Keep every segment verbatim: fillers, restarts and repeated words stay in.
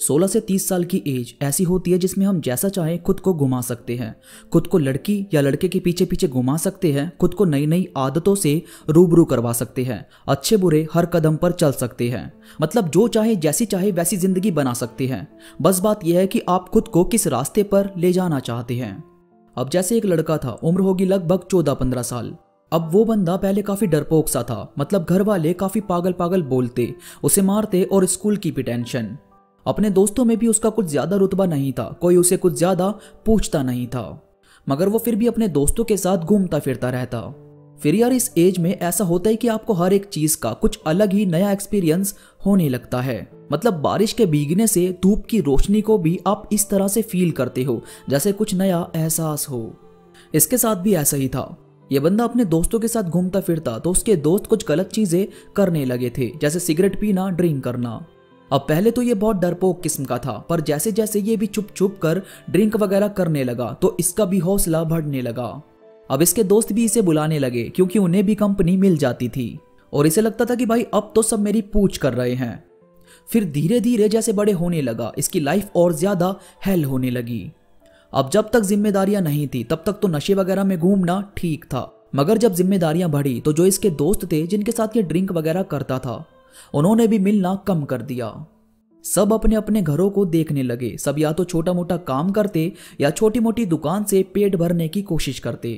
सोलह से तीस साल की एज ऐसी होती है जिसमें हम जैसा चाहें खुद को घुमा सकते हैं, खुद को लड़की या लड़के के पीछे पीछे घुमा सकते हैं, खुद को नई नई आदतों से रूबरू करवा सकते हैं, अच्छे बुरे हर कदम पर चल सकते हैं, मतलब जो चाहे जैसी चाहे वैसी जिंदगी बना सकते हैं। बस बात यह है कि आप खुद को किस रास्ते पर ले जाना चाहते हैं। अब जैसे एक लड़का था, उम्र होगी लगभग चौदह पंद्रह साल। अब वो बंदा पहले काफ़ी डरपोक सा था, मतलब घर वाले काफ़ी पागल पागल बोलते, उसे मारते और स्कूल की पिटेंशन। अपने दोस्तों में भी उसका कुछ ज़्यादा रुतबा नहीं था, कोई उसे कुछ ज़्यादा पूछता नहीं था, मगर वो फिर भी अपने दोस्तों के साथ घूमता फिरता रहता। फिर यार इस एज में ऐसा होता है कि आपको हर एक चीज़ का कुछ अलग ही नया एक्सपीरियंस होने लगता है, मतलब बारिश के भीगने से धूप की रोशनी को भी आप इस तरह से फील करते हो जैसे कुछ नया एहसास हो। इसके साथ भी ऐसा ही था। ये बंदा अपने दोस्तों के साथ घूमता फिरता तो उसके दोस्त कुछ गलत चीज़ें करने लगे थे, जैसे सिगरेट पीना, ड्रिंक करना। अब पहले तो ये बहुत डरपोक किस्म का था, पर जैसे जैसे ये भी चुप चुप कर ड्रिंक वगैरह करने लगा तो इसका भी हौसला बढ़ने लगा। अब इसके दोस्त भी इसे बुलाने लगे क्योंकि उन्हें भी कंपनी मिल जाती थी और इसे लगता था कि भाई अब तो सब मेरी पूछ कर रहे हैं। फिर धीरे धीरे जैसे बड़े होने लगा इसकी लाइफ और ज़्यादा हेल होने लगी। अब जब तक जिम्मेदारियां नहीं थी तब तक तो नशे वगैरह में घूमना ठीक था, मगर जब जिम्मेदारियां बढ़ी तो जो इसके दोस्त थे जिनके साथ ये ड्रिंक वगैरह करता था उन्होंने भी मिलना कम कर दिया। सब अपने अपने घरों को देखने लगे, सब या तो छोटा मोटा काम करते या छोटी मोटी दुकान से पेट भरने की कोशिश करते।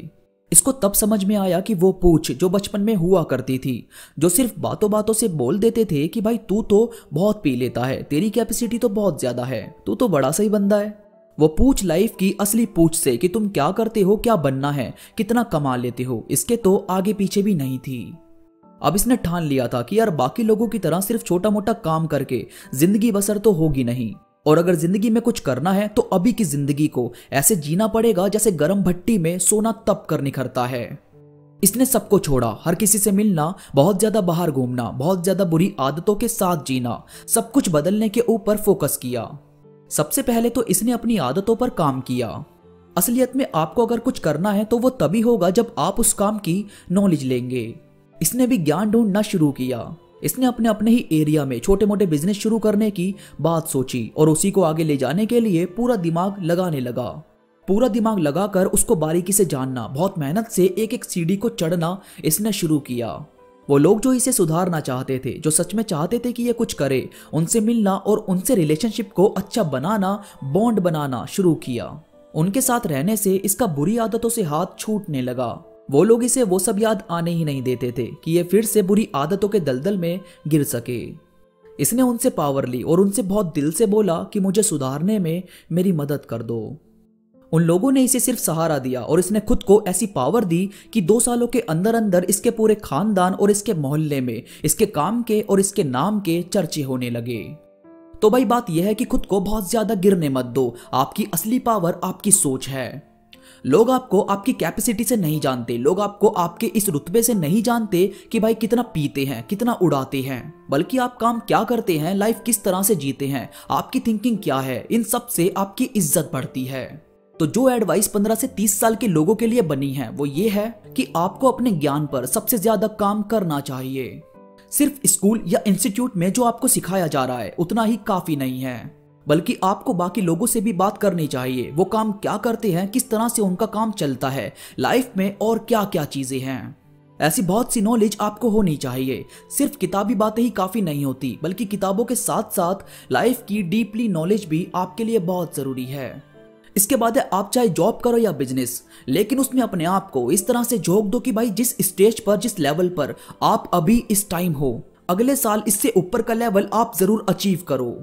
इसको तब समझ में आया कि वो पूछ जो बचपन में हुआ करती थी, जो सिर्फ बातों बातों से बोल देते थे कि भाई तू तो बहुत पी लेता है, तेरी कैपेसिटी तो बहुत ज़्यादा है, तू तो बड़ा सही बंदा है। वो पूछ लाइफ की असली पूछ से कि तुम क्या करते हो, क्या बनना है, कितना कमा लेते हो, इसके तो आगे पीछे भी नहीं थी। अब इसने ठान लिया था कि यार बाकी लोगों की तरह सिर्फ छोटा मोटा काम करके जिंदगी बसर तो होगी नहीं, और अगर जिंदगी में कुछ करना है तो अभी की जिंदगी को ऐसे जीना पड़ेगा जैसे गर्म भट्टी में सोना तप कर निखरता है। इसने सबको छोड़ा, हर किसी से मिलना, बहुत ज्यादा बाहर घूमना, बहुत ज्यादा बुरी आदतों के साथ जीना, सब कुछ बदलने के ऊपर फोकस किया। सबसे पहले तो इसने अपनी आदतों पर काम किया। असलियत में आपको अगर कुछ करना है तो वो तभी होगा जब आप उस काम की नॉलेज लेंगे। इसने भी ज्ञान ढूंढना शुरू किया। इसने अपने अपने ही एरिया में छोटे मोटे बिजनेस शुरू करने की बात सोची और उसी को आगे ले जाने के लिए पूरा दिमाग लगाने लगा। पूरा दिमाग लगाकर उसको बारीकी से जानना, बहुत मेहनत से एक एक सीढ़ी को चढ़ना इसने शुरू किया। वो लोग जो इसे सुधारना चाहते थे, जो सच में चाहते थे कि ये कुछ करे, उनसे मिलना और उनसे रिलेशनशिप को अच्छा बनाना, बॉन्ड बनाना शुरू किया। उनके साथ रहने से इसका बुरी आदतों से हाथ छूटने लगा। वो लोग इसे वो सब याद आने ही नहीं देते थे कि ये फिर से बुरी आदतों के दलदल में गिर सके। इसने उनसे पावर ली और उनसे बहुत दिल से बोला कि मुझे सुधारने में मेरी मदद कर दो। उन लोगों ने इसे सिर्फ सहारा दिया और इसने खुद को ऐसी पावर दी कि दो सालों के अंदर अंदर इसके पूरे खानदान और इसके मोहल्ले में इसके काम के और इसके नाम के चर्चे होने लगे। तो भाई बात यह है कि खुद को बहुत ज़्यादा गिरने मत दो। आपकी असली पावर आपकी सोच है। लोग आपको आपकी कैपेसिटी से नहीं जानते, लोग आपको आपके इस रुतबे से नहीं जानते कि भाई कितना पीते हैं, कितना उड़ाते हैं, बल्कि आप काम क्या करते हैं, लाइफ किस तरह से जीते हैं, आपकी थिंकिंग क्या है, इन सब से आपकी इज्जत बढ़ती है। तो जो एडवाइस पंद्रह से तीस साल के लोगों के लिए बनी है वो ये है कि आपको अपने ज्ञान पर सबसे ज्यादा काम करना चाहिए। सिर्फ स्कूल या इंस्टीट्यूट में जो आपको सिखाया जा रहा है उतना ही काफी नहीं है, बल्कि आपको बाकी लोगों से भी बात करनी चाहिए। वो काम क्या करते हैं, किस तरह से उनका काम चलता है, लाइफ में और क्या क्या चीज़ें हैं, ऐसी बहुत सी नॉलेज आपको होनी चाहिए। सिर्फ किताबी बातें ही काफ़ी नहीं होती, बल्कि किताबों के साथ साथ लाइफ की डीपली नॉलेज भी आपके लिए बहुत ज़रूरी है। इसके बाद है आप चाहे जॉब करो या बिजनेस, लेकिन उसमें अपने आप को इस तरह से झोंक दो कि भाई जिस स्टेज पर, जिस लेवल पर आप अभी इस टाइम हो, अगले साल इससे ऊपर का लेवल आप ज़रूर अचीव करो।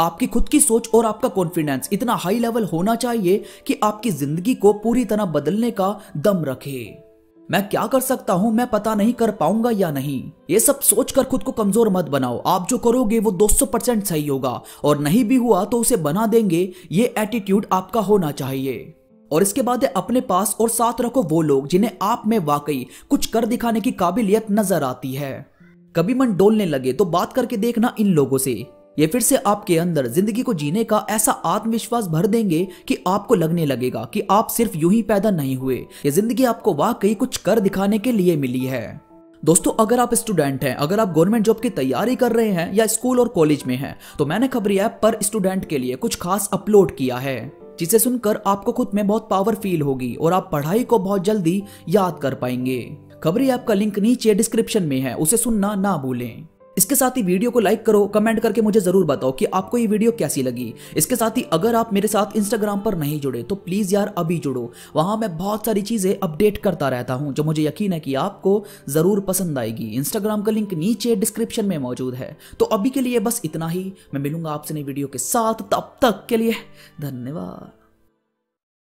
आपकी खुद की सोच और आपका कॉन्फिडेंस इतना हाई लेवल होना चाहिए कि आपकी जिंदगी को पूरी तरह बदलने का दम रखे। मैं क्या कर सकता हूं, मैं पता नहीं कर पाऊंगा या नहीं, ये सब सोचकर खुद को कमजोर मत बनाओ। आप जो करोगे वो दो सौ परसेंट सही होगा और नहीं भी हुआ तो उसे बना देंगे, ये एटीट्यूड आपका होना चाहिए। और इसके बाद अपने पास और साथ रखो वो लोग जिन्हें आप में वाकई कुछ कर दिखाने की काबिलियत नजर आती है। कभी मन डोलने लगे तो बात करके देखना इन लोगों से, ये फिर से आपके अंदर जिंदगी को जीने का ऐसा आत्मविश्वास भर देंगे कि आपको लगने लगेगा कि आप सिर्फ यूं ही पैदा नहीं हुए, ये जिंदगी आपको वाकई कुछ कर दिखाने के लिए मिली है। दोस्तों अगर आप स्टूडेंट हैं, अगर आप गवर्नमेंट जॉब की तैयारी कर रहे हैं या स्कूल और कॉलेज में हैं, तो मैंने खबरी ऐप पर स्टूडेंट के लिए कुछ खास अपलोड किया है जिसे सुनकर आपको खुद में बहुत पावर फील होगी और आप पढ़ाई को बहुत जल्दी याद कर पाएंगे। खबरी ऐप का लिंक नीचे डिस्क्रिप्शन में है, उसे सुनना ना भूलें। इसके साथ ही वीडियो को लाइक करो, कमेंट करके मुझे जरूर बताओ कि आपको ये वीडियो कैसी लगी। इसके साथ ही अगर आप मेरे साथ इंस्टाग्राम पर नहीं जुड़े तो प्लीज़ यार अभी जुड़ो, वहाँ मैं बहुत सारी चीज़ें अपडेट करता रहता हूँ जो मुझे यकीन है कि आपको ज़रूर पसंद आएगी। इंस्टाग्राम का लिंक नीचे डिस्क्रिप्शन में मौजूद है। तो अभी के लिए बस इतना ही, मैं मिलूंगा आपसे नई वीडियो के साथ, तब तक के लिए धन्यवाद।